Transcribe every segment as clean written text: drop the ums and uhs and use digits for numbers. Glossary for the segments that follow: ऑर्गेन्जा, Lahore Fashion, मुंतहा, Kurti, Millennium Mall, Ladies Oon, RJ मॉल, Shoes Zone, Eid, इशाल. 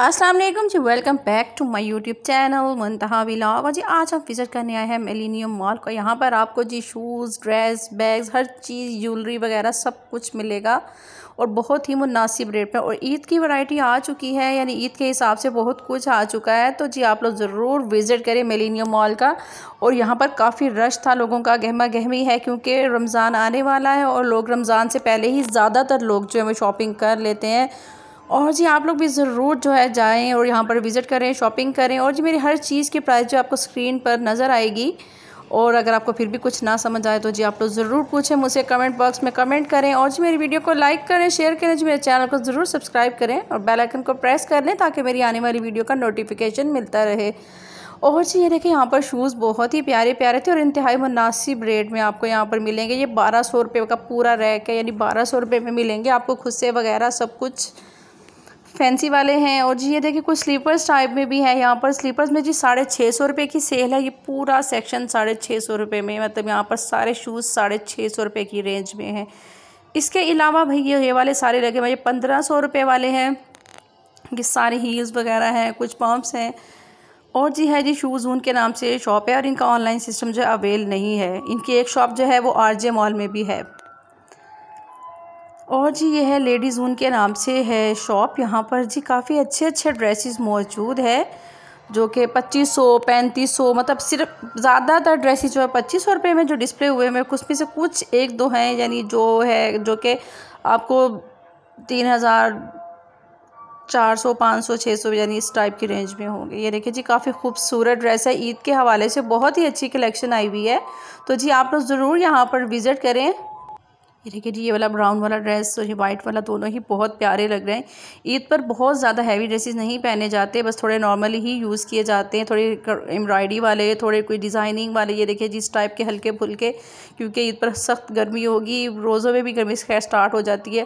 अस्सलाम वालेकुम जी, welcome back to my YouTube channel मुंतहा vlog. और जी आज हम विज़िट करने आए हैं मिलेनियम मॉल को। यहाँ पर आपको जी शूज़, ड्रेस, बैग्स, हर चीज़, ज्वेलरी वगैरह सब कुछ मिलेगा और बहुत ही मुनासिब रेट पर। और ईद की वैरायटी आ चुकी है, यानी ईद के हिसाब से बहुत कुछ आ चुका है। तो जी आप लोग ज़रूर विज़िट करें मिलेनियम मॉल का। और यहाँ पर काफ़ी रश था, लोगों का गहमा गहमी है क्योंकि रमज़ान आने वाला है और लोग रमज़ान से पहले ही ज़्यादातर लोग जो है वो शॉपिंग कर लेते हैं। और जी आप लोग भी ज़रूर जो है जाएं और यहाँ पर विज़िट करें, शॉपिंग करें। और जी मेरी हर चीज़ की प्राइस जो आपको स्क्रीन पर नज़र आएगी, और अगर आपको फिर भी कुछ ना समझ आए तो जी आप लोग ज़रूर पूछें मुझसे, कमेंट बॉक्स में कमेंट करें। और जी मेरी वीडियो को लाइक करें, शेयर करें, जी मेरे चैनल को ज़रूर सब्सक्राइब करें और बेल आइकन को प्रेस कर लें ताकि मेरी आने वाली वीडियो का नोटिफिकेशन मिलता रहे। और जी ये देखिए यहाँ पर शूज़ बहुत ही प्यारे प्यारे थे और इंतहाई मुनासिब रेट में आपको यहाँ पर मिलेंगे। ये 1200 रुपये का पूरा रैक है, यानी 1200 रुपये में मिलेंगे आपको खुस्से वगैरह सब कुछ फैंसी वाले हैं। और जी ये देखिए कुछ स्लीपर्स टाइप में भी है। यहाँ पर स्लीपर्स में जी 650 रुपये की सेल है। ये पूरा सेक्शन 650 रुपये में, मतलब यहाँ पर सारे शूज़ 650 रुपये की रेंज में हैं। इसके अलावा भैया ये वाले सारे लगे हुए 1500 रुपये वाले हैं। ये सारे हील्स वगैरह हैं, कुछ पम्प्स हैं। और जी है जी शूज़ ज़ोन के नाम से शॉप है और इनका ऑनलाइन सिस्टम जो है अवेल नहीं है। इनकी एक शॉप जो है वो RJ मॉल में भी है। और जी ये है लेडीज़ ऊन के नाम से है शॉप। यहाँ पर जी काफ़ी अच्छे अच्छे ड्रेसेस मौजूद है जो कि 2500, 3500, मतलब सिर्फ ज़्यादातर ड्रेसेस जो है 2500 रुपये में जो डिस्प्ले हुए हैं उसमें से कुछ एक दो हैं, यानी जो है जो कि आपको 3400, 500, 600 यानी इस टाइप की रेंज में होंगे। ये देखिए जी काफ़ी खूबसूरत ड्रेस है, ईद के हवाले से बहुत ही अच्छी कलेक्शन आई हुई है। तो जी आप लोग ज़रूर यहाँ पर विज़िट करें। ये देखिए जी ये वाला ब्राउन वाला ड्रेस और ये वाइट वाला, दोनों ही बहुत प्यारे लग रहे हैं। ईद पर बहुत ज़्यादा हैवी ड्रेसेस नहीं पहने जाते, बस थोड़े नॉर्मली ही यूज़ किए जाते हैं, थोड़े एम्ब्रॉयडरी वाले, थोड़े कोई डिज़ाइनिंग वाले। ये देखिए जी इस टाइप के हल्के फुल्के, क्योंकि ईद पर सख्त गर्मी होगी, रोज़ों में भी गर्मी खैर स्टार्ट हो जाती है।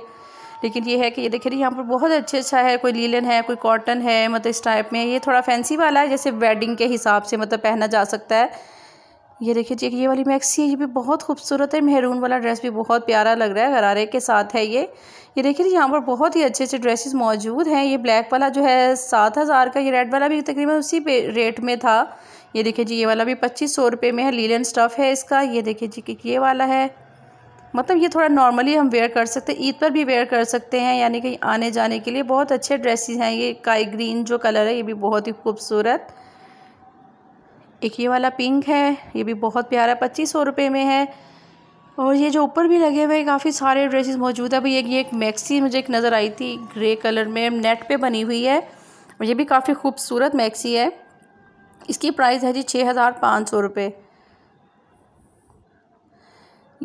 लेकिन ये है कि ये देखिए यहाँ पर बहुत अच्छा है, कोई लीलन है, कोई कॉटन है, मतलब इस टाइप में। ये थोड़ा फैंसी वाला है, जैसे वेडिंग के हिसाब से मतलब पहना जा सकता है। ये देखिए जी ये वाली मैक्सी है, ये भी बहुत खूबसूरत है। मेहरून वाला ड्रेस भी बहुत प्यारा लग रहा है, गरारे के साथ है ये। ये देखिए जी यहाँ पर बहुत ही अच्छे अच्छे ड्रेसेस मौजूद हैं। ये ब्लैक वाला जो है 7000 का, ये रेड वाला भी तकरीबन उसी पे रेट में था। ये देखिए जी ये वाला भी 2500 रुपये में है, लीलन स्टफ़ है इसका। ये देखिए जी कि ये वाला है, मतलब ये थोड़ा नॉर्मली हम वेयर कर सकते हैं, ईद पर भी वेयर कर सकते हैं, यानी कि आने जाने के लिए बहुत अच्छे ड्रेसेस हैं। ये काई ग्रीन जो कलर है ये भी बहुत ही खूबसूरत। एक ये वाला पिंक है, ये भी बहुत प्यारा, 2500 रुपये में है। और ये जो ऊपर भी लगे हुए काफ़ी सारे ड्रेसेस मौजूद है। भाई ये एक मैक्सी मुझे एक नज़र आई थी ग्रे कलर में, नेट पे बनी हुई है और ये भी काफ़ी खूबसूरत मैक्सी है। इसकी प्राइस है जी 6500 रुपये।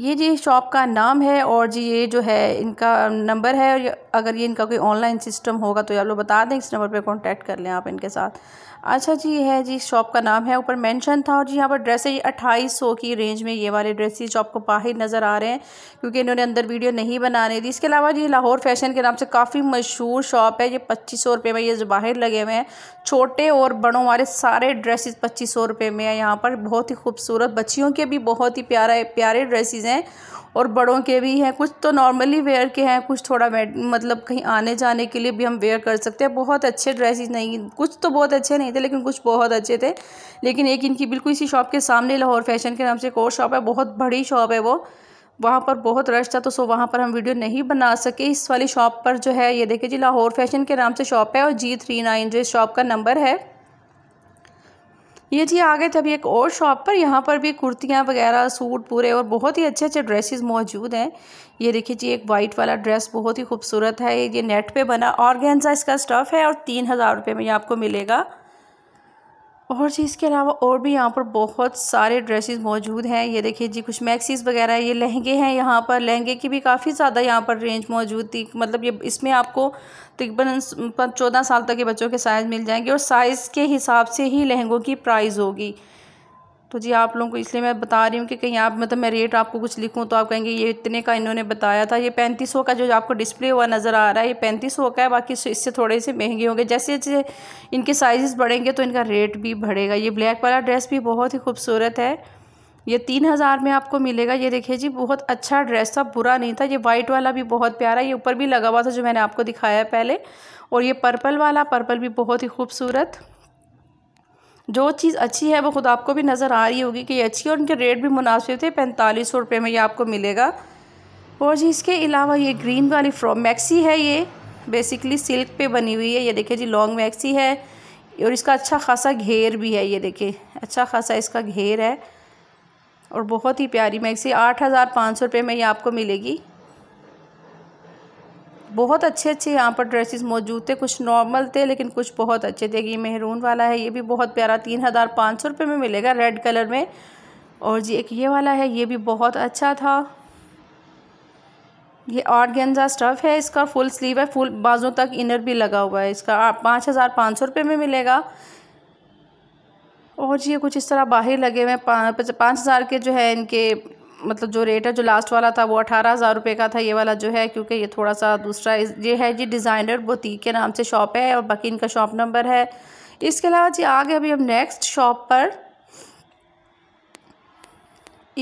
ये जी शॉप का नाम है और जी ये जो है इनका नंबर है। और अगर ये इनका कोई ऑनलाइन सिस्टम होगा तो आप लोग बता दें, इस नंबर पे कांटेक्ट कर लें आप इनके साथ। अच्छा जी ये है जी शॉप का नाम है, ऊपर मेंशन था। और जी यहाँ पर ड्रेसें ये 2800 की रेंज में ये वाले ड्रेसेस जो आपको बाहर नज़र आ रहे हैं, क्योंकि इन्होंने अंदर वीडियो नहीं बनाने दी। इसके अलावा जी लाहौर फैशन के नाम से काफ़ी मशहूर शॉप है। ये 2500 रुपये में ये जो बाहर लगे हुए हैं, छोटे और बड़ों वाले सारे ड्रेसेस 2500 रुपये में है। यहाँ पर बहुत ही खूबसूरत, बच्चियों के भी बहुत ही प्यारे ड्रेसेस हैं और बड़ों के भी हैं। कुछ तो नॉर्मली वेयर के हैं, कुछ थोड़ा मतलब कहीं आने जाने के लिए भी हम वेयर कर सकते हैं। बहुत अच्छे ड्रेसेस नहीं, कुछ तो बहुत अच्छे नहीं थे लेकिन कुछ बहुत अच्छे थे। लेकिन एक इनकी बिल्कुल इसी शॉप के सामने लाहौर फैशन के नाम से एक और शॉप है, बहुत बड़ी शॉप है वो। वहाँ पर बहुत रश था तो वहाँ पर हम वीडियो नहीं बना सके। इस वाली शॉप पर जो है ये देखिए जी लाहौर फैशन के नाम से शॉप है और G39 जो इस शॉप का नंबर है। ये जी आ गए थे अभी एक और शॉप पर, यहाँ पर भी कुर्तियाँ वगैरह, सूट पूरे और बहुत ही अच्छे अच्छे ड्रेसेस मौजूद हैं। ये देखिए जी एक वाइट वाला ड्रेस बहुत ही खूबसूरत है, ये नेट पे बना ऑर्गेन्जा इसका स्टफ़ है और 3000 रुपये में ये आपको मिलेगा। और जी इसके अलावा और भी यहाँ पर बहुत सारे ड्रेसेस मौजूद हैं। ये देखिए जी कुछ मैक्सीज़ वगैरह, ये लहंगे हैं। यहाँ पर लहंगे की भी काफ़ी ज़्यादा यहाँ पर रेंज मौजूद थी, मतलब ये इसमें आपको तकरीबन 14 साल तक के बच्चों के साइज़ मिल जाएंगे और साइज़ के हिसाब से ही लहंगों की प्राइस होगी। तो जी आप लोगों को इसलिए मैं बता रही हूँ कि कहीं आप मतलब मैं रेट आपको कुछ लिखूँ तो आप कहेंगे ये इतने का इन्होंने बताया था। ये 3500 का जो आपको डिस्प्ले हुआ नज़र आ रहा है ये 3500 का है, बाकी इससे थोड़े से महंगे होंगे। जैसे जैसे इनके साइज़ बढ़ेंगे तो इनका रेट भी बढ़ेगा। ये ब्लैक वाला ड्रेस भी बहुत ही खूबसूरत है, ये 3000 में आपको मिलेगा। ये देखिए जी बहुत अच्छा ड्रेस था, बुरा नहीं था। ये वाइट वाला भी बहुत प्यारा, ये ऊपर भी लगा हुआ था जो मैंने आपको दिखाया है पहले। और ये पर्पल वाला, पर्पल भी बहुत ही खूबसूरत। जो चीज़ अच्छी है वो खुद आपको भी नज़र आ रही होगी कि ये अच्छी है और इनके रेट भी मुनासिब थे। 4500 रुपये में ये आपको मिलेगा। और जी इसके अलावा ये ग्रीन वाली फ्रॉक मैक्सी है, ये बेसिकली सिल्क पे बनी हुई है। ये देखिए जी लॉन्ग मैक्सी है और इसका अच्छा खासा घेर भी है। ये देखिए अच्छा खासा इसका घेर है और बहुत ही प्यारी मैक्सी। 8500 रुपये में ये आपको मिलेगी। बहुत अच्छे अच्छे यहाँ पर ड्रेसेस मौजूद थे, कुछ नॉर्मल थे लेकिन कुछ बहुत अच्छे थे। ये मेहरून वाला है, ये भी बहुत प्यारा, 3500 रुपये में मिलेगा रेड कलर में। और जी एक ये वाला है, ये भी बहुत अच्छा था। ये ऑर्गेन्जा स्टफ़ है, इसका फुल स्लीव है, फुल बाजों तक इनर भी लगा हुआ है। इसका 5500 रुपये में मिलेगा। और ये कुछ इस तरह बाहर लगे हुए हैं। 5000 के जो है इनके मतलब जो रेट है, जो लास्ट वाला था वो 18000 रुपये का था। ये वाला जो है क्योंकि ये थोड़ा सा दूसरा, ये है जी डिज़ाइनर बुटीक के नाम से शॉप है और बाकी इनका शॉप नंबर है। इसके अलावा जी आगे अभी हम नेक्स्ट शॉप पर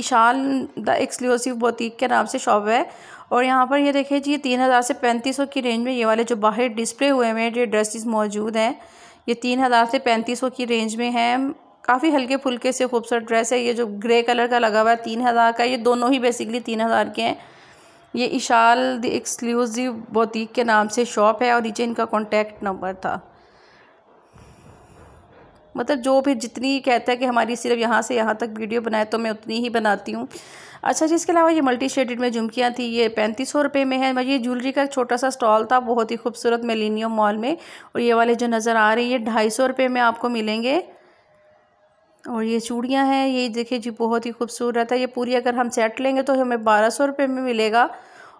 इशाल द एक्सक्लूसिव बुटीक के नाम से शॉप है और यहाँ पर ये देखिए जी 3000 से 3500 की रेंज में ये वाले जो बाहर डिस्प्ले हुए हैं जो ड्रेसेस मौजूद हैं, ये 3000 से 3500 की रेंज में हैं। काफ़ी हल्के फुल्के से खूबसूरत ड्रेस है। ये जो ग्रे कलर का लगा हुआ है 3000 का, ये दोनों ही बेसिकली 3000 के हैं। ये इशाल द एक्सक्लूसिव बुटीक के नाम से शॉप है और नीचे इनका कॉन्टैक्ट नंबर था। मतलब जो भी जितनी कहता है कि हमारी सिर्फ यहाँ से यहाँ तक वीडियो बनाए तो मैं उतनी ही बनाती हूँ। अच्छा जी इसके अलावा ये मल्टी शेडेड में झुमकियाँ थी, ये 3500 रुपये में है। ये ज्वेलरी का एक छोटा सा स्टॉल था बहुत ही खूबसूरत मिलेनियम मॉल में। और ये वाले जो नज़र आ रही है 250 रुपये में आपको मिलेंगे। और ये चूड़ियाँ हैं, ये देखिए जी बहुत ही खूबसूरत है। ये पूरी अगर हम सेट लेंगे तो हमें 1200 रुपये में मिलेगा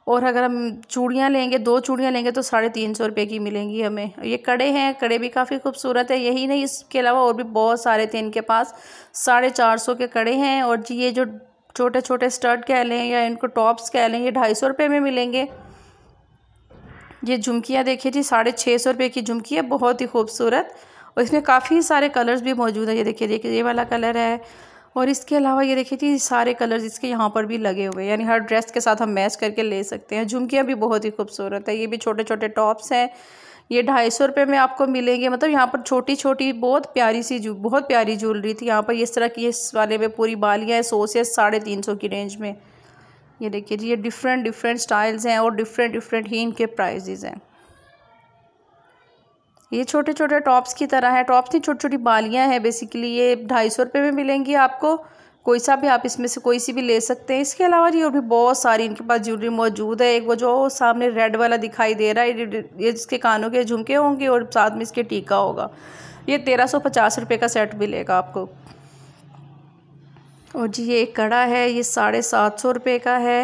और अगर हम चूड़ियाँ लेंगे, दो चूड़ियाँ लेंगे तो 350 रुपये की मिलेंगी हमें। ये कड़े हैं, कड़े भी काफ़ी खूबसूरत है। यही नहीं, इसके अलावा और भी बहुत सारे थे इनके पास। 450 के कड़े हैं। और जी ये जो छोटे छोटे स्टर्ट कह लें या इनको टॉप्स कह लें, ये 250 रुपये में मिलेंगे। ये झुमकियाँ देखिए जी 650 रुपये की झुमकी है, बहुत ही खूबसूरत। और इसमें काफ़ी सारे कलर्स भी मौजूद हैं। ये देखिए देखिए ये वाला कलर है और इसके अलावा ये देखिए जी सारे कलर्स इसके यहाँ पर भी लगे हुए हैं, यानी हर ड्रेस के साथ हम मैच करके ले सकते हैं। झुमकियाँ भी बहुत ही खूबसूरत है। ये भी छोटे छोटे टॉप्स हैं, ये 250 रुपये में आपको मिलेंगे। मतलब यहाँ पर छोटी छोटी बहुत प्यारी ज्वेलरी थी यहाँ पर। इस तरह की इस वाले में पूरी बालियाँ हैं 100 से 350 की रेंज में। ये देखिए जी ये डिफरेंट डिफरेंट स्टाइल्स हैं और डिफरेंट डिफरेंट ही इनके प्राइजेज़ हैं। ये छोटे छोटे टॉप्स की तरह है, टॉप्स की छोटी छोटी बालियां हैं बेसिकली। ये 250 रुपये में मिलेंगी आपको। कोई सा भी आप इसमें से कोई सी भी ले सकते हैं। इसके अलावा जी और भी बहुत सारी इनके पास ज्वेलरी मौजूद है। एक वो जो सामने रेड वाला दिखाई दे रहा है, ये जिसके कानों के झुमके होंगे और साथ में इसके टीका होगा। ये 1350 रुपये का सेट मिलेगा आपको। और जी ये एक कड़ा है, ये 750 रुपये का है।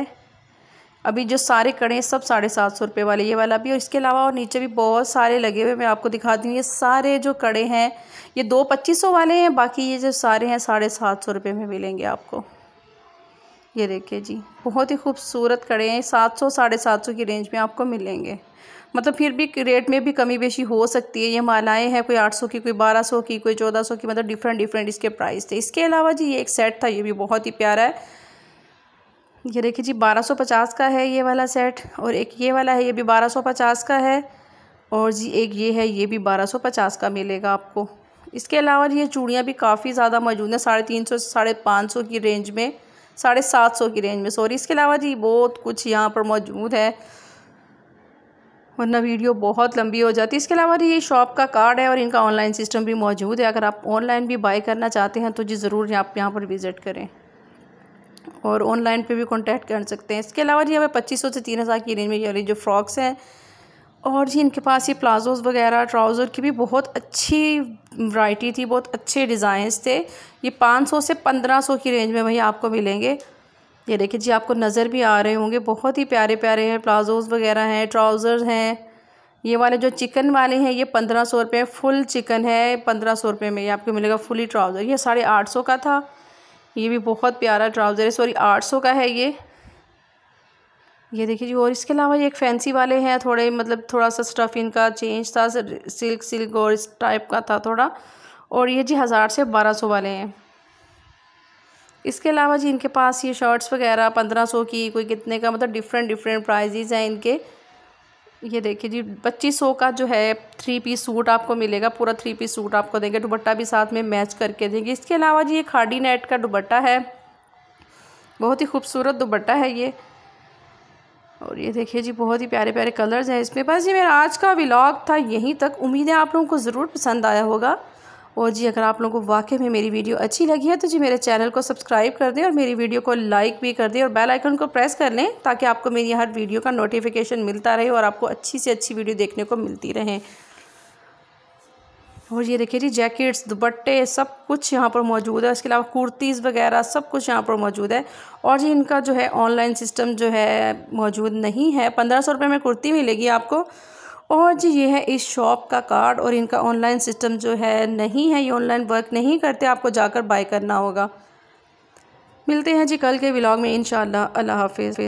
अभी जो सारे कड़े हैं सब 750 रुपये वाले, ये वाला भी। और इसके अलावा और नीचे भी बहुत सारे लगे हुए, मैं आपको दिखाती हूँ। ये सारे जो कड़े हैं ये 2 2500 वाले हैं, बाकी ये जो सारे हैं 750 रुपये में मिलेंगे आपको। ये देखिए जी बहुत ही खूबसूरत कड़े हैं, 700 साढ़े 700 की रेंज में आपको मिलेंगे। मतलब फिर भी रेट में भी कमी बेशी हो सकती है। ये मालाएँ हैं कोई 800 की, कोई 1200 की, कोई 1400 की, मतलब डिफरेंट डिफरेंट इसके प्राइस थे। इसके अलावा जी ये एक सेट था, ये भी बहुत ही प्यारा है। ये देखिए जी 1250 का है ये वाला सेट और एक ये वाला है, ये भी 1250 का है। और जी एक ये है, ये भी 1250 का मिलेगा आपको। इसके अलावा ये चूड़ियाँ भी काफ़ी ज़्यादा मौजूद हैं 350 से 550 की रेंज में, 750 की रेंज में सॉरी। इसके अलावा जी बहुत कुछ यहाँ पर मौजूद है वरना वीडियो बहुत लंबी हो जाती है। इसके अलावा ये शॉप का कार्ड है और इनका ऑनलाइन सिस्टम भी मौजूद है। अगर आप ऑनलाइन भी बाई करना चाहते हैं तो जी ज़रूर आप यहाँ पर विज़िट करें और ऑनलाइन पे भी कांटेक्ट कर सकते हैं। इसके अलावा जी हमें 2500 से 3000 की रेंज में ये जो फ्रॉक्स हैं और जी इनके पास ये प्लाजोज़ वगैरह ट्राउज़र की भी बहुत अच्छी वैरायटी थी, बहुत अच्छे डिज़ाइंस थे। ये 500 से 1500 की रेंज में वही आपको मिलेंगे। ये देखिए जी आपको नज़र भी आ रहे होंगे, बहुत ही प्यारे प्यारे हैं, प्लाजोज़ वगैरह हैं, ट्राउज़र्स हैं। ये वाले जो चिकन वाले हैं ये 1500 रुपये, फुल चिकन है 1500 रुपये में ये आपको मिलेगा। फुली ट्राउज़र ये 850 का था, ये भी बहुत प्यारा ट्राउज़र है, सॉरी 800 का है ये। ये देखिए जी और इसके अलावा ये एक फैंसी वाले हैं थोड़े, मतलब थोड़ा सा स्टफ़ इनका चेंज था, सिल्क और इस टाइप का था थोड़ा। और ये जी 1000 से 1200 वाले हैं। इसके अलावा जी इनके पास ये शर्ट्स वगैरह 1500 की, कोई कितने का, मतलब डिफरेंट डिफरेंट प्राइजेज़ हैं इनके। ये देखिए जी 2500 का जो है 3 पीस सूट आपको मिलेगा। पूरा 3 पीस सूट आपको देंगे, दुपट्टा भी साथ में मैच करके देंगे। इसके अलावा जी ये खाड़ी नेट का दुपट्टा है, बहुत ही खूबसूरत दुपट्टा है ये। और ये देखिए जी बहुत ही प्यारे प्यारे कलर्स हैं इसमें। बस ये मेरा आज का व्लॉग था यहीं तक। उम्मीद है आप लोगों को ज़रूर पसंद आया होगा। और जी अगर आप लोगों को वाकई में मेरी वीडियो अच्छी लगी है तो जी मेरे चैनल को सब्सक्राइब कर दें और मेरी वीडियो को लाइक भी कर दें और बेल आइकन को प्रेस कर लें ताकि आपको मेरी हर वीडियो का नोटिफिकेशन मिलता रहे और आपको अच्छी से अच्छी वीडियो देखने को मिलती रहे। और ये देखिए जी जैकेट्स, दुपट्टे सब कुछ यहाँ पर मौजूद है। उसके अलावा कुर्तीज़ वगैरह सब कुछ यहाँ पर मौजूद है। और जी इनका जो है ऑनलाइन सिस्टम जो है मौजूद नहीं है। 1500 रुपये में कुर्ती मिलेगी आपको। और जी ये है इस शॉप का कार्ड और इनका ऑनलाइन सिस्टम जो है नहीं है, ये ऑनलाइन वर्क नहीं करते, आपको जाकर बाय करना होगा। मिलते हैं जी कल के व्लॉग में इंशाल्लाह। अल्लाह हाफ़िज़।